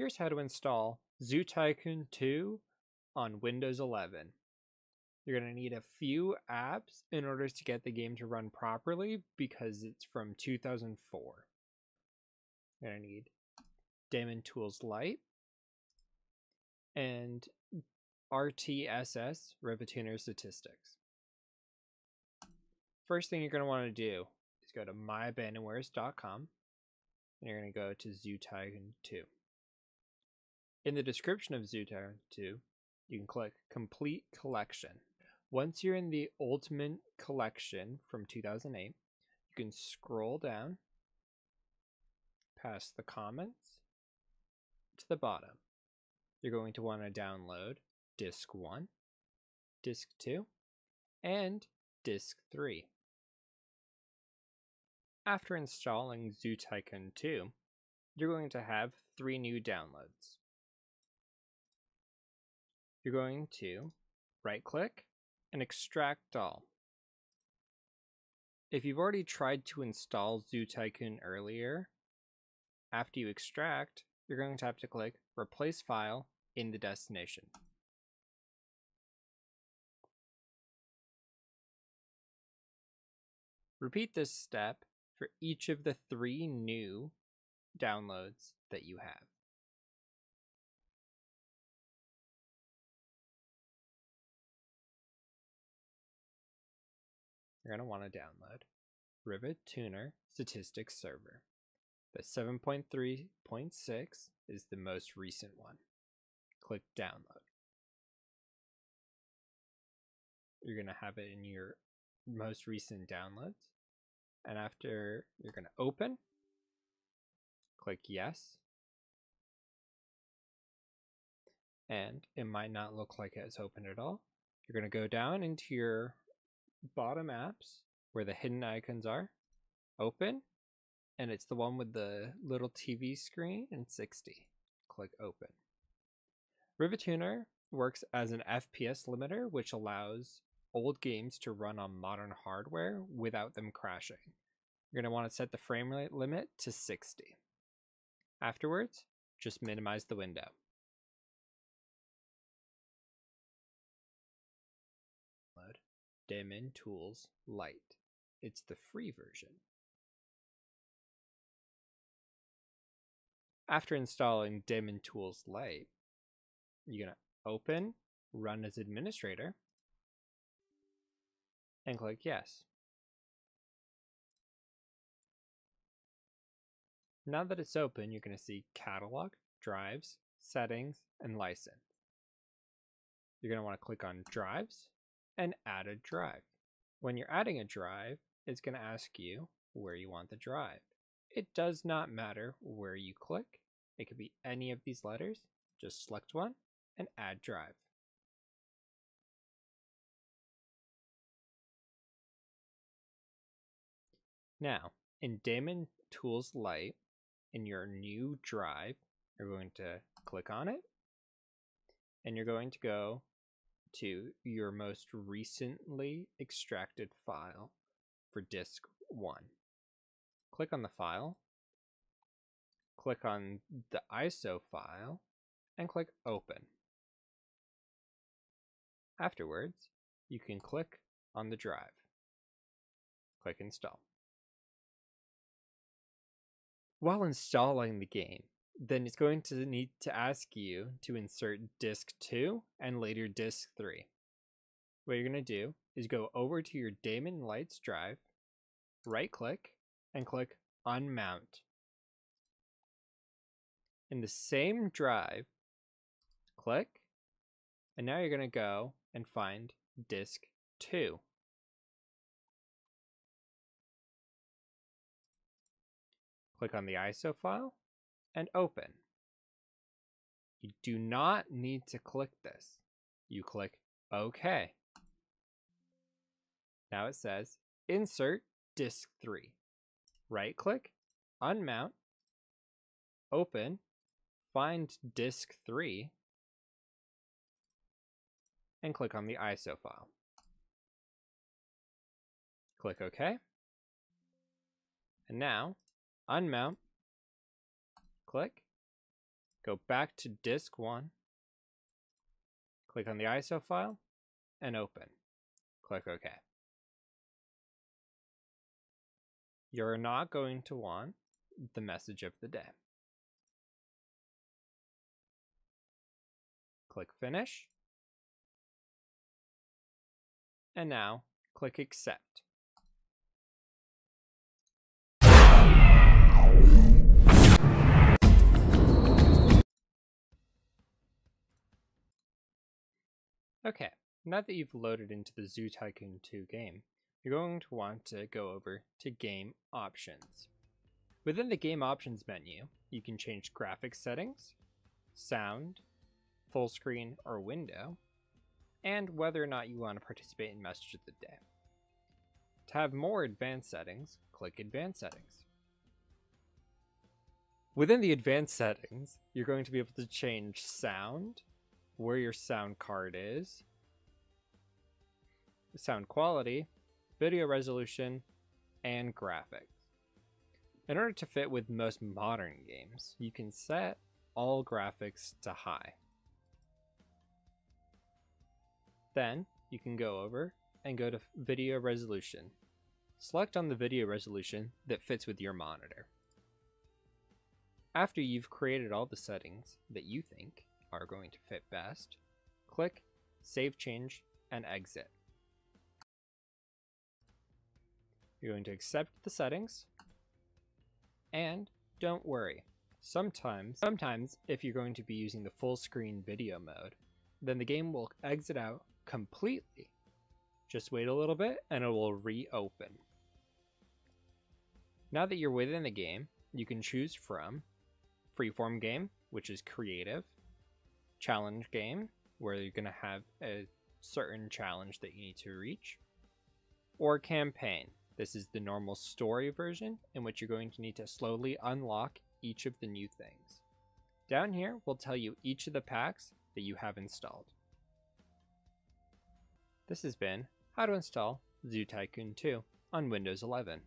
Here's how to install Zoo Tycoon 2 on Windows 11. You're going to need a few apps in order to get the game to run properly because it's from 2004. You're going to need Daemon Tools Lite and RTSS RivaTuner Statistics. First thing you're going to want to do is go to myabandonwares.com and you're going to go to Zoo Tycoon 2. In the description of Zoo Tycoon 2, you can click Complete Collection. Once you're in the Ultimate Collection from 2008, you can scroll down past the comments to the bottom. You're going to want to download Disc 1, Disc 2, and Disc 3. After installing Zoo Tycoon 2, you're going to have 3 new downloads. You're going to right-click and extract all. If you've already tried to install Zoo Tycoon earlier, after you extract, you're going to have to click Replace File in the destination. Repeat this step for each of the 3 new downloads that you have. You're going to want to download RivaTuner Statistics Server. The 7.3.6 is the most recent one. Click Download. You're going to have it in your most recent downloads. And after, you're going to open. Click Yes. And it might not look like it's open at all. You're going to go down into your bottom apps where the hidden icons are, open, and it's the one with the little TV screen and 60. Click open. RivaTuner works as an FPS limiter, which allows old games to run on modern hardware without them crashing. You're going to want to set the frame rate limit to 60. Afterwards, just minimize the window. Daemon Tools Lite. It's the free version. After installing Daemon Tools Lite, you're going to open, run as administrator, and click Yes. Now that it's open, you're going to see Catalog, Drives, Settings, and License. You're going to want to click on Drives and add a drive. When you're adding a drive, it's going to ask you where you want the drive. It does not matter where you click. It could be any of these letters. Just select one and add drive. Now, in Daemon Tools Lite, in your new drive, you're going to click on it and you're going to go to your most recently extracted file for disk 1. Click on the file, click on the ISO file, and click open. Afterwards, you can click on the drive. Click install. While installing the game, then it's going to need to ask you to insert disk 2 and later disk 3. What you're going to do is go over to your Daemon Lite's drive, right click, and click Unmount. In the same drive, click, and now you're going to go and find disk 2. Click on the ISO file and open. You do not need to click this. You click OK. Now it says insert disk 3. Right click, unmount, open, find disk 3, and click on the ISO file. Click OK. And now unmount, click, go back to disk 1, click on the ISO file, and open. Click OK. You're not going to want the message of the day. Click Finish. And now, click Accept. Okay, now that you've loaded into the Zoo Tycoon 2 game, you're going to want to go over to Game Options. Within the Game Options menu, you can change graphics settings, sound, full screen or window, and whether or not you want to participate in Message of the Day. To have more advanced settings, click Advanced Settings. Within the advanced settings, you're going to be able to change sound, where your sound card is, sound quality, video resolution, and graphics. In order to fit with most modern games, you can set all graphics to high. Then you can go over and go to video resolution. Select on the video resolution that fits with your monitor. After you've created all the settings that you think are going to fit best, click Save Change and Exit. You're going to accept the settings, and don't worry, sometimes if you're going to be using the full screen video mode, then the game will exit out completely. Just wait a little bit and it will reopen. Now that you're within the game, you can choose from Freeform Game, which is creative, Challenge Game, where you're going to have a certain challenge that you need to reach, or Campaign. This is the normal story version in which you're going to need to slowly unlock each of the new things. Down here will tell you each of the packs that you have installed. This has been how to install Zoo Tycoon 2 on Windows 11.